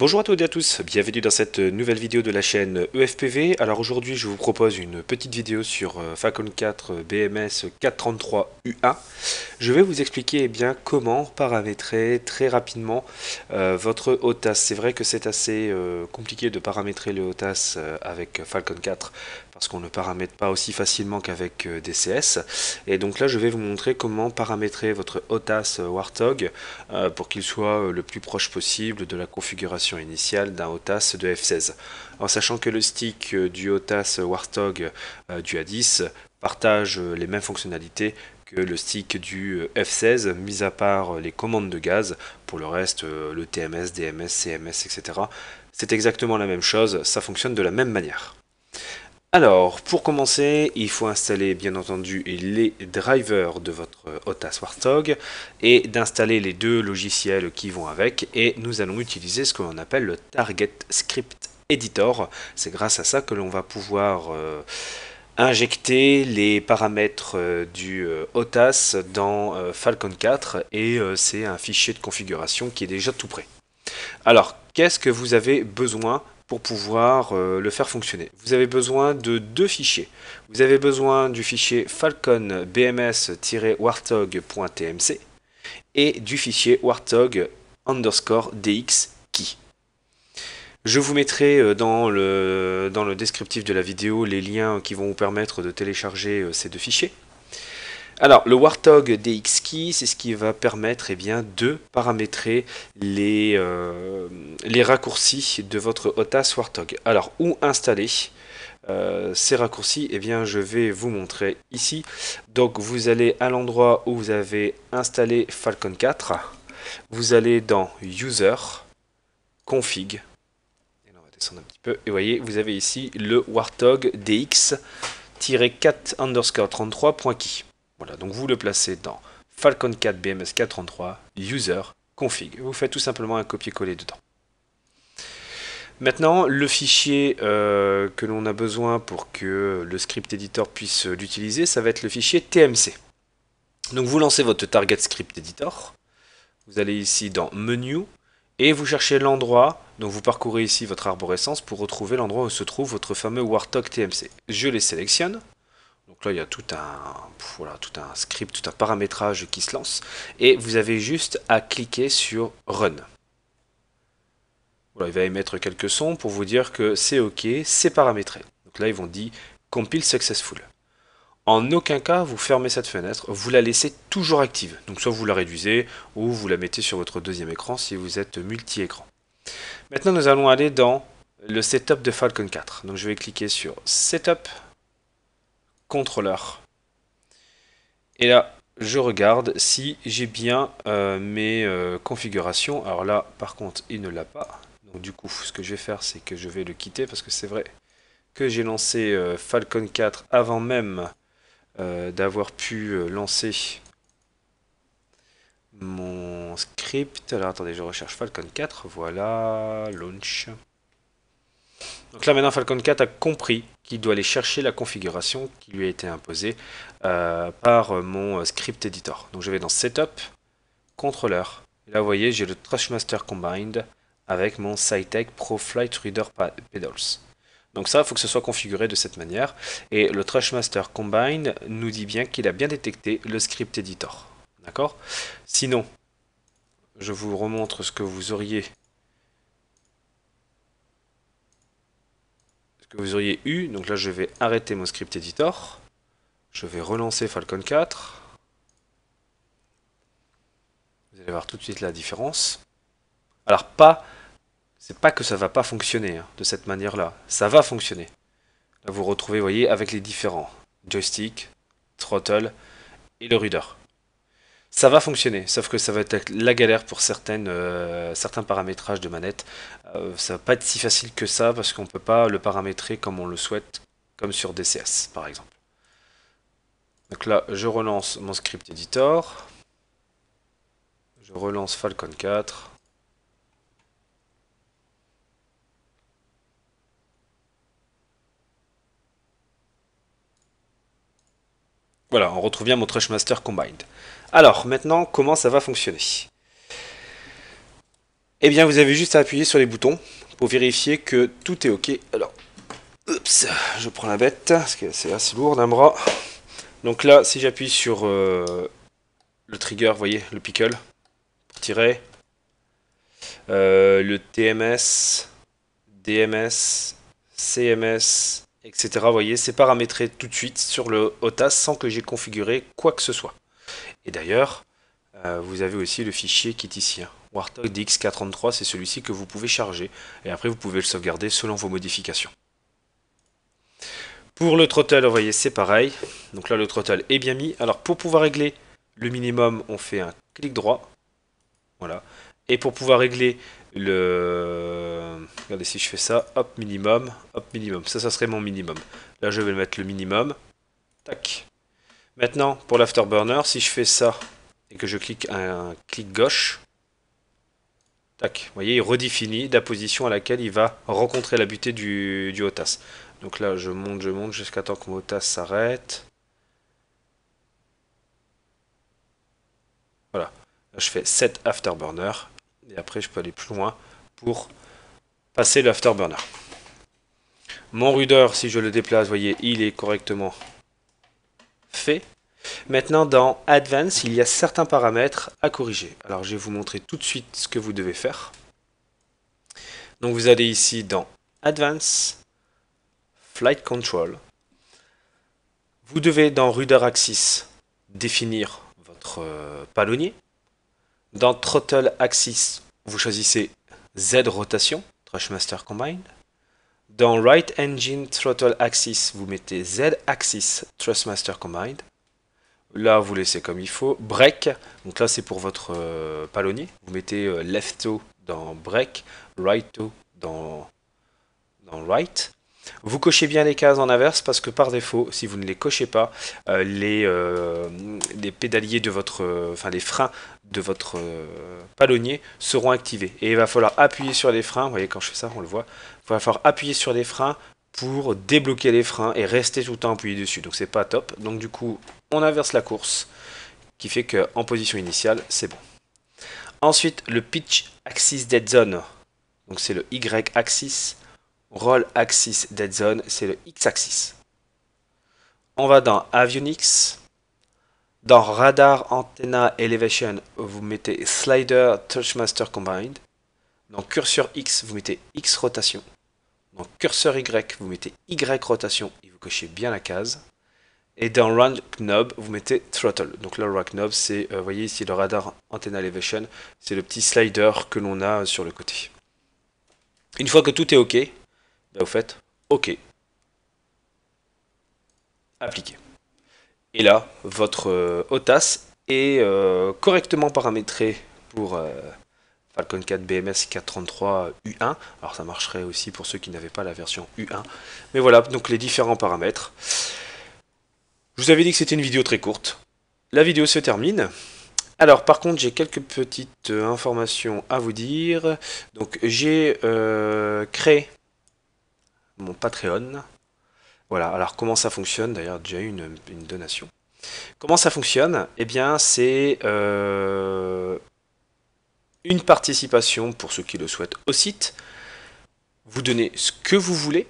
Bonjour à toutes et à tous, bienvenue dans cette nouvelle vidéo de la chaîne EFPV. Alors aujourd'hui je vous propose une petite vidéo sur Falcon 4 BMS 433U1. Je vais vous expliquer eh bien, comment paramétrer très rapidement votre Hotas. C'est vrai que c'est assez compliqué de paramétrer le Hotas avec Falcon 4 parce qu'on ne paramètre pas aussi facilement qu'avec DCS. Et donc là je vais vous montrer comment paramétrer votre Hotas Warthog pour qu'il soit le plus proche possible de la configuration initiale d'un Hotas de F16, en sachant que le stick du Hotas Warthog du A10 partage les mêmes fonctionnalités que le stick du F16, mis à part les commandes de gaz. Pour le reste, le TMS, DMS, CMS, etc. c'est exactement la même chose, ça fonctionne de la même manière. Alors, pour commencer, il faut installer bien entendu les drivers de votre Hotas Warthog et d'installer les deux logiciels qui vont avec, et nous allons utiliser ce que l'on appelle le Target Script Editor. C'est grâce à ça que l'on va pouvoir injecter les paramètres du Hotas dans Falcon 4, et c'est un fichier de configuration qui est déjà tout prêt. Alors, qu'est-ce que vous avez besoin pour pouvoir le faire fonctionner? Vous avez besoin de deux fichiers. Vous avez besoin du fichier Falcon BMS-warthog.tmc et du fichier warthog_dx_key. Je vous mettrai dans le descriptif de la vidéo les liens qui vont vous permettre de télécharger ces deux fichiers. Alors, le Warthog DX-Key, c'est ce qui va permettre eh bien, de paramétrer les raccourcis de votre Hotas Warthog. Alors, où installer ces raccourcis? Eh bien, je vais vous montrer ici. Donc, vous allez à l'endroit où vous avez installé Falcon 4. Vous allez dans User, Config. Et on va descendre un petit peu. Et voyez, vous avez ici le Warthog DX-4_33.key. Voilà, donc vous le placez dans Falcon 4 BMS 433, User, Config. Vous faites tout simplement un copier-coller dedans. Maintenant, le fichier que l'on a besoin pour que le script editor puisse l'utiliser, ça va être le fichier TMC. Donc vous lancez votre Target Script Editor. Vous allez ici dans Menu et vous cherchez l'endroit. Donc vous parcourez ici votre arborescence pour retrouver l'endroit où se trouve votre fameux Warthog TMC. Je les sélectionne. Donc là, il y a tout un script, tout un paramétrage qui se lance. Et vous avez juste à cliquer sur Run. Voilà, il va émettre quelques sons pour vous dire que c'est OK, c'est paramétré. Donc là, ils vont dire Compile Successful. En aucun cas, vous fermez cette fenêtre, vous la laissez toujours active. Donc soit vous la réduisez, ou vous la mettez sur votre deuxième écran si vous êtes multi-écran. Maintenant, nous allons aller dans le Setup de Falcon 4. Donc je vais cliquer sur Setup. Contrôleur. Et là, je regarde si j'ai bien mes configurations. Alors là, par contre, il ne l'a pas. Donc du coup, ce que je vais faire, c'est que je vais le quitter parce que c'est vrai que j'ai lancé Falcon 4 avant même d'avoir pu lancer mon script. Alors attendez, je recherche Falcon 4. Voilà, Launch. Donc là maintenant Falcon 4 a compris qu'il doit aller chercher la configuration qui lui a été imposée par mon script editor. Donc je vais dans Setup, Controller. Et là vous voyez j'ai le Thrustmaster Combined avec mon Saitek Pro Flight Rudder Pedals. Donc ça il faut que ce soit configuré de cette manière. Et le Thrustmaster Combined nous dit bien qu'il a bien détecté le script editor. D'accord? Sinon, je vous remontre ce que vous auriez eu. Donc là je vais arrêter mon script editor, je vais relancer Falcon 4, vous allez voir tout de suite la différence. Alors c'est pas que ça va pas fonctionner hein, de cette manière là, ça va fonctionner. Là vous retrouvez, vous voyez, avec les différents joystick, throttle et le rudder. Ça va fonctionner, sauf que ça va être la galère pour certains paramétrages de manette. Ça va pas être si facile que ça, parce qu'on peut pas le paramétrer comme on le souhaite, comme sur DCS par exemple. Donc là, je relance mon script editor. Je relance Falcon 4. Voilà, on retrouve bien mon Thrustmaster Combined. Alors, maintenant, comment ça va fonctionner? eh bien vous avez juste à appuyer sur les boutons pour vérifier que tout est ok. Alors, oups, je prends la bête, parce que c'est assez lourd d'un bras. Donc là, si j'appuie sur le trigger, vous voyez, le pickle, pour tirer, le TMS, DMS, CMS, etc. Vous voyez, c'est paramétré tout de suite sur le Hotas sans que j'ai configuré quoi que ce soit. Et d'ailleurs, vous avez aussi le fichier qui est ici. Hein. Warthog DX-4-33, c'est celui-ci que vous pouvez charger. Et après, vous pouvez le sauvegarder selon vos modifications. Pour le throttle, vous voyez, c'est pareil. Donc là, le throttle est bien mis. Alors, pour pouvoir régler le minimum, on fait un clic droit. Voilà. Et pour pouvoir régler le... Regardez, si je fais ça, hop, minimum. Ça, ça serait mon minimum. Là, je vais mettre le minimum. Tac. Maintenant, pour l'afterburner, si je fais ça et que je clique un clic gauche, tac, vous voyez, il redéfinit la position à laquelle il va rencontrer la butée du Hotas. Donc là, je monte jusqu'à temps que mon Hotas s'arrête. Voilà. Là, je fais 7 afterburner. Et après, je peux aller plus loin pour passer l'afterburner. Mon rudder, si je le déplace, vous voyez, il est correctement fait. Maintenant, dans Advanced, il y a certains paramètres à corriger. Alors, je vais vous montrer tout de suite ce que vous devez faire. Donc, vous allez ici dans Advanced, Flight Control. Vous devez, dans Rudder Axis, définir votre palonnier. Dans Throttle Axis, vous choisissez Z Rotation, Thrustmaster Combined. Dans Right Engine Throttle Axis, vous mettez Z Axis, Thrustmaster Combined. Là, vous laissez comme il faut. Break, donc là, c'est pour votre palonnier. Vous mettez lefto dans break, righto dans right. Vous cochez bien les cases en inverse parce que par défaut, si vous ne les cochez pas, les pédaliers de votre, les freins de votre palonnier seront activés. Et il va falloir appuyer sur les freins. Vous voyez, quand je fais ça, on le voit. Il va falloir appuyer sur les freins pour débloquer les freins et rester tout le temps appuyé dessus. Donc c'est pas top. Donc du coup, on inverse la course, qui fait qu'en position initiale, c'est bon. Ensuite, le pitch axis dead zone. Donc c'est le Y axis. Roll axis dead zone, c'est le X axis. On va dans Avionics. Dans Radar Antenna Elevation, vous mettez Slider Thrustmaster Combined. Dans Curseur X, vous mettez X rotation. Dans Curseur Y, vous mettez Y rotation et vous cochez bien la case. Et dans Range Knob, vous mettez Throttle. Donc là, le Range Knob, c'est, vous voyez ici, le Radar Antenna Elevation. C'est le petit slider que l'on a sur le côté. Une fois que tout est OK, là, vous faites OK. Appliquer. Et là, votre Hotas est correctement paramétré pour Falcon 4 BMS 433 U1. Alors, ça marcherait aussi pour ceux qui n'avaient pas la version U1. Mais voilà, donc les différents paramètres. Je vous avais dit que c'était une vidéo très courte. La vidéo se termine. Alors, par contre, j'ai quelques petites informations à vous dire. Donc, j'ai créé mon Patreon. Voilà, alors comment ça fonctionne? D'ailleurs, j'ai eu une donation. Comment ça fonctionne? Eh bien, c'est une participation, pour ceux qui le souhaitent, au site. Vous donnez ce que vous voulez,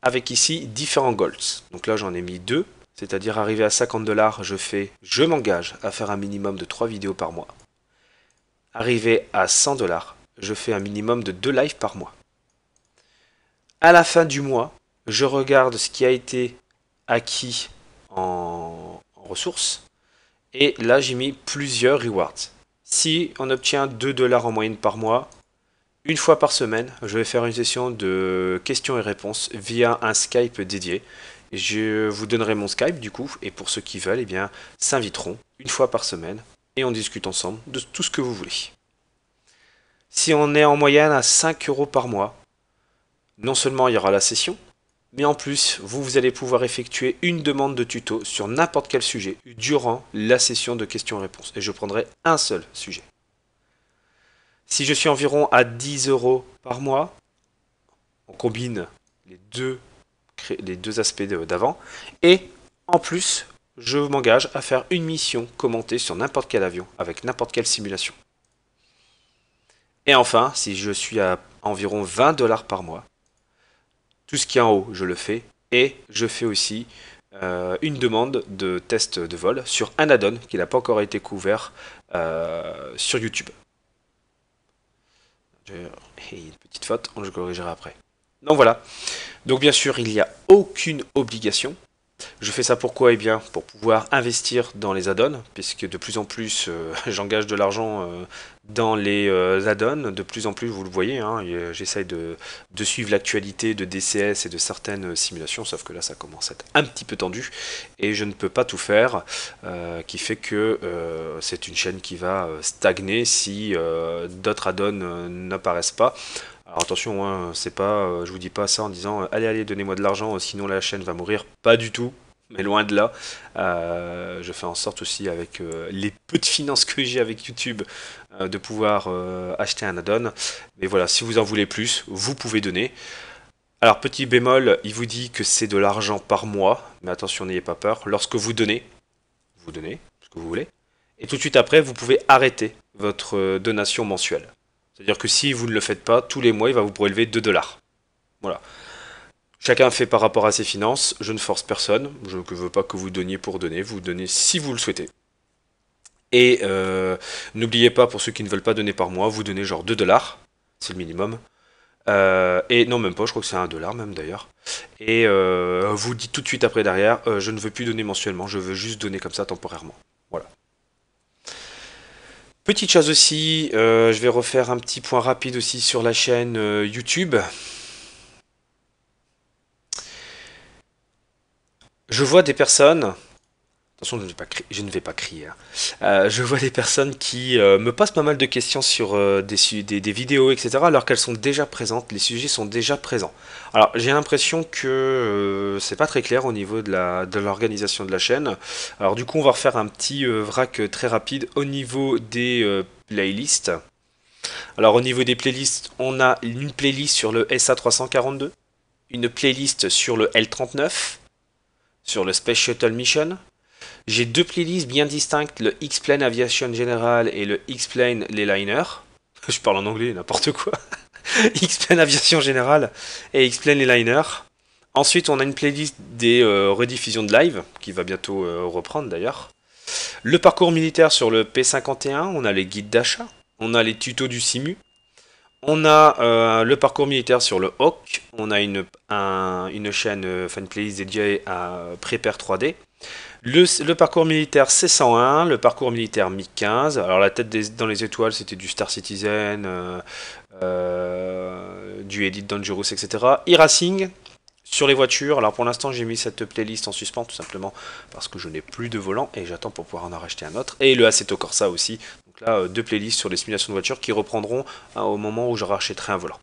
avec ici différents goals. Donc là, j'en ai mis 2, c'est-à-dire arrivé à 50 $, je m'engage à faire un minimum de 3 vidéos par mois. Arrivé à 100 $, je fais un minimum de 2 lives par mois. À la fin du mois, je regarde ce qui a été acquis en ressources. Et là, j'ai mis plusieurs rewards. Si on obtient 2 $ en moyenne par mois, une fois par semaine, je vais faire une session de questions et réponses via un Skype dédié. Je vous donnerai mon Skype du coup. Et pour ceux qui veulent, eh bien, s'inviteront une fois par semaine. Et on discute ensemble de tout ce que vous voulez. Si on est en moyenne à 5 € par mois, non seulement il y aura la session, mais en plus, vous allez pouvoir effectuer une demande de tuto sur n'importe quel sujet durant la session de questions-réponses. Et je prendrai un seul sujet. Si je suis environ à 10 € par mois, on combine les deux aspects d'avant. Et en plus, je m'engage à faire une mission commentée sur n'importe quel avion, avec n'importe quelle simulation. Et enfin, si je suis à environ 20 $ par mois, tout ce qui est en haut, je le fais. Et je fais aussi une demande de test de vol sur un add-on qui n'a pas encore été couvert sur YouTube. Et une petite faute, je corrigerai après. Donc voilà. Donc bien sûr, il n'y a aucune obligation. Je fais ça pourquoi? Eh bien, pour pouvoir investir dans les add-ons, puisque de plus en plus j'engage de l'argent dans les add-ons. De plus en plus, vous le voyez, hein, j'essaye de suivre l'actualité de DCS et de certaines simulations, sauf que là ça commence à être un petit peu tendu et je ne peux pas tout faire, qui fait que c'est une chaîne qui va stagner si d'autres add-ons n'apparaissent pas. Alors attention, hein, c'est pas, je vous dis pas ça en disant allez, allez, donnez-moi de l'argent, sinon la chaîne va mourir. Pas du tout, mais loin de là. Je fais en sorte aussi, avec les peu de finances que j'ai avec YouTube, de pouvoir acheter un add-on. Mais voilà, si vous en voulez plus, vous pouvez donner. Alors, petit bémol, il vous dit que c'est de l'argent par mois, mais attention, n'ayez pas peur. Lorsque vous donnez ce que vous voulez, et tout de suite après, vous pouvez arrêter votre donation mensuelle. C'est-à-dire que si vous ne le faites pas, tous les mois, il va vous prélever 2 $. Voilà. Chacun fait par rapport à ses finances. Je ne force personne. Je ne veux pas que vous donniez pour donner. Vous donnez si vous le souhaitez. Et n'oubliez pas, pour ceux qui ne veulent pas donner par mois, vous donnez genre 2 $. C'est le minimum. Et non, même pas. Je crois que c'est 1 $ même d'ailleurs. Et vous dites tout de suite après derrière, je ne veux plus donner mensuellement. Je veux juste donner comme ça temporairement. Voilà. Petite chose aussi, je vais refaire un petit point rapide aussi sur la chaîne YouTube. Je vois des personnes, attention, je ne vais pas crier, hein. Je vois des personnes qui me passent pas mal de questions sur des vidéos, etc. alors qu'elles sont déjà présentes, les sujets sont déjà présents. Alors j'ai l'impression que c'est pas très clair au niveau de l'organisation de la chaîne. Alors du coup on va refaire un petit vrac très rapide au niveau des playlists. Alors au niveau des playlists, on a une playlist sur le SA342, une playlist sur le L39, sur le Space Shuttle Mission. J'ai deux playlists bien distinctes, le X-Plane Aviation General et le X-Plane Les Liners. Je parle en anglais, n'importe quoi. X-Plane Aviation General et X-Plane Les Liners. Ensuite, on a une playlist des rediffusions de live, qui va bientôt reprendre d'ailleurs. Le parcours militaire sur le P-51, on a les guides d'achat, on a les tutos du Simu. On a le parcours militaire sur le Hawk, on a une chaîne, une playlist dédiée à Prepare 3D. Le parcours militaire C101, le parcours militaire MiG-15, alors la tête dans les étoiles c'était du Star Citizen, du Elite Dangerous, etc. E-Racing, sur les voitures, alors pour l'instant j'ai mis cette playlist en suspens tout simplement parce que je n'ai plus de volant et j'attends pour pouvoir en racheter un autre. Et le Assetto Corsa aussi, donc là deux playlists sur les simulations de voitures qui reprendront au moment où je rachèterai un volant.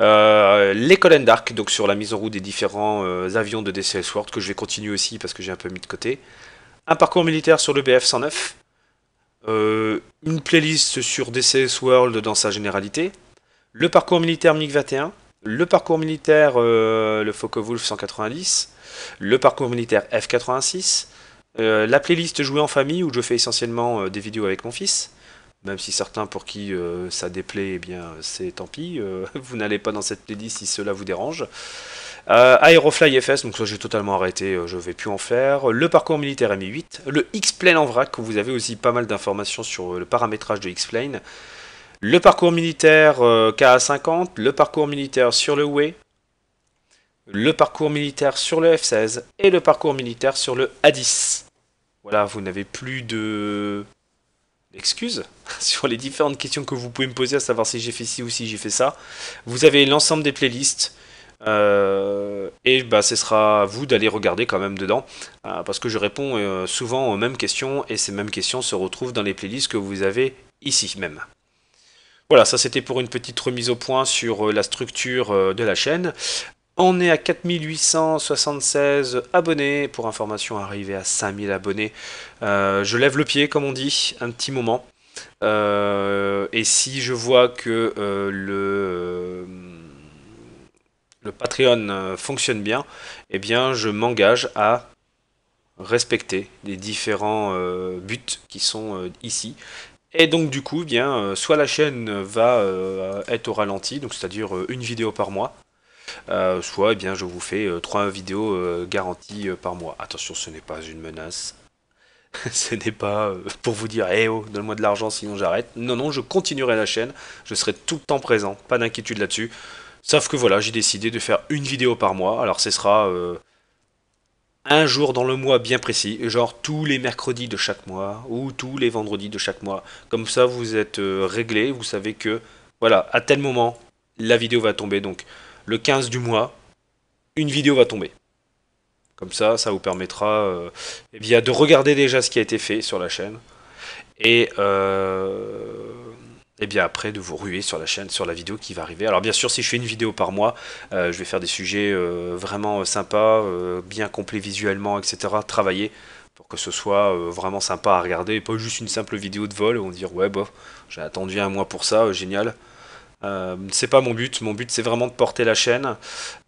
Les Colonnes d'Arc, donc sur la mise en route des différents avions de DCS World, que je vais continuer aussi parce que j'ai un peu mis de côté. Un parcours militaire sur le BF-109, une playlist sur DCS World dans sa généralité, le parcours militaire MiG-21, le parcours militaire le Focke-Wulf 190, le parcours militaire F-86, la playlist jouée en famille où je fais essentiellement des vidéos avec mon fils. Même si certains pour qui ça déplaît, eh bien c'est tant pis, vous n'allez pas dans cette playlist si cela vous dérange. Aerofly FS, donc ça j'ai totalement arrêté, je ne vais plus en faire. Le parcours militaire Mi-8, le X-Plane en vrac, où vous avez aussi pas mal d'informations sur le paramétrage de X-Plane. Le parcours militaire KA50, le parcours militaire sur le Way, le parcours militaire sur le F16 et le parcours militaire sur le A10. Voilà, vous n'avez plus de... excuses sur les différentes questions que vous pouvez me poser, à savoir si j'ai fait ci ou si j'ai fait ça. Vous avez l'ensemble des playlists et bah, ce sera à vous d'aller regarder quand même dedans parce que je réponds souvent aux mêmes questions et ces mêmes questions se retrouvent dans les playlists que vous avez ici même. Voilà, ça c'était pour une petite remise au point sur la structure de la chaîne. On est à 4876 abonnés, pour information arrivé à 5000 abonnés. Je lève le pied, comme on dit, un petit moment. Et si je vois que le Patreon fonctionne bien, eh bien je m'engage à respecter les différents buts qui sont ici. Et donc du coup, bien, soit la chaîne va être au ralenti, donc c'est-à-dire une vidéo par mois, soit eh bien, je vous fais 3 vidéos garanties par mois. Attention, ce n'est pas une menace. Ce n'est pas pour vous dire hey, « Eh oh, donne-moi de l'argent sinon j'arrête ». Non, non, je continuerai la chaîne, je serai tout le temps présent, pas d'inquiétude là-dessus. Sauf que voilà, j'ai décidé de faire une vidéo par mois, alors ce sera un jour dans le mois bien précis, genre tous les mercredis de chaque mois, ou tous les vendredis de chaque mois. Comme ça, vous êtes réglé, vous savez que, voilà, à tel moment, la vidéo va tomber, donc le 15 du mois, une vidéo va tomber. Comme ça, ça vous permettra eh bien, de regarder déjà ce qui a été fait sur la chaîne. Et eh bien, après, de vous ruer sur la chaîne, sur la vidéo qui va arriver. Alors bien sûr, si je fais une vidéo par mois, je vais faire des sujets vraiment sympas, bien complets visuellement, etc. Travailler pour que ce soit vraiment sympa à regarder. Et pas juste une simple vidéo de vol où on dit « Ouais, bof, j'ai attendu un mois pour ça, génial ». C'est pas mon but. Mon but, c'est vraiment de porter la chaîne.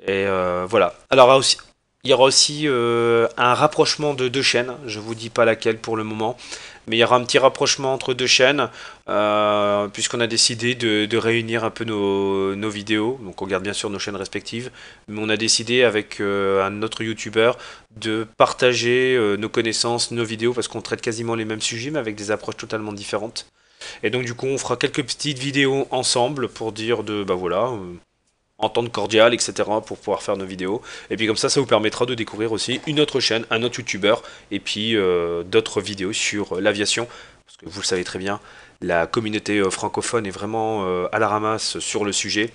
Et voilà. Alors là aussi... Il y aura aussi un rapprochement de 2 chaînes, je ne vous dis pas laquelle pour le moment, mais il y aura un petit rapprochement entre 2 chaînes, puisqu'on a décidé de réunir un peu nos vidéos, donc on garde bien sûr nos chaînes respectives, mais on a décidé avec un autre youtubeur de partager nos connaissances, nos vidéos, parce qu'on traite quasiment les mêmes sujets, mais avec des approches totalement différentes. Et donc du coup, on fera quelques petites vidéos ensemble pour dire de, bah voilà... en temps cordial, etc. pour pouvoir faire nos vidéos. Et puis comme ça, ça vous permettra de découvrir aussi une autre chaîne, un autre youtubeur, et puis d'autres vidéos sur l'aviation. Parce que vous le savez très bien, la communauté francophone est vraiment à la ramasse sur le sujet.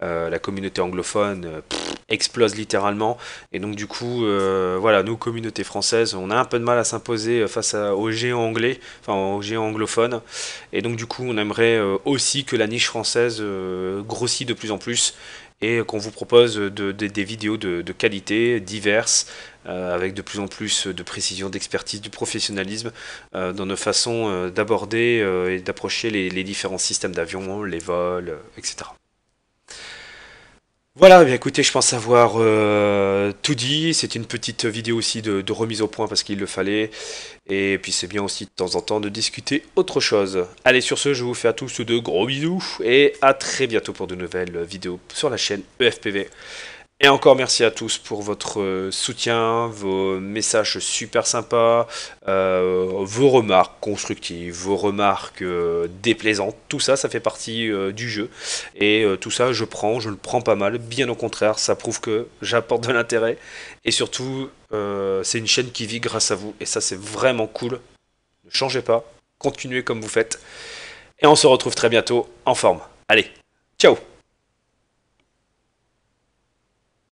La communauté anglophone explose littéralement. Et donc du coup, voilà, nos communautés françaises, on a un peu de mal à s'imposer face aux géants anglais, enfin aux géants anglophones. Et donc du coup, on aimerait aussi que la niche française grossisse de plus en plus. Et qu'on vous propose des vidéos de qualité, diverses, avec de plus en plus de précision, d'expertise, du professionnalisme, dans nos façons d'aborder et d'approcher les différents systèmes d'avion, les vols, etc. Voilà, eh bien, écoutez, je pense avoir tout dit. C'était une petite vidéo aussi de remise au point parce qu'il le fallait. Et puis c'est bien aussi de temps en temps de discuter autre chose. Allez, sur ce, je vous fais à tous de gros bisous et à très bientôt pour de nouvelles vidéos sur la chaîne EFPV. Et encore merci à tous pour votre soutien, vos messages super sympas, vos remarques constructives, vos remarques déplaisantes, tout ça, ça fait partie du jeu. Et tout ça, je le prends pas mal, bien au contraire, ça prouve que j'apporte de l'intérêt. Et surtout, c'est une chaîne qui vit grâce à vous, et ça c'est vraiment cool. Ne changez pas, continuez comme vous faites. Et on se retrouve très bientôt en forme. Allez, ciao!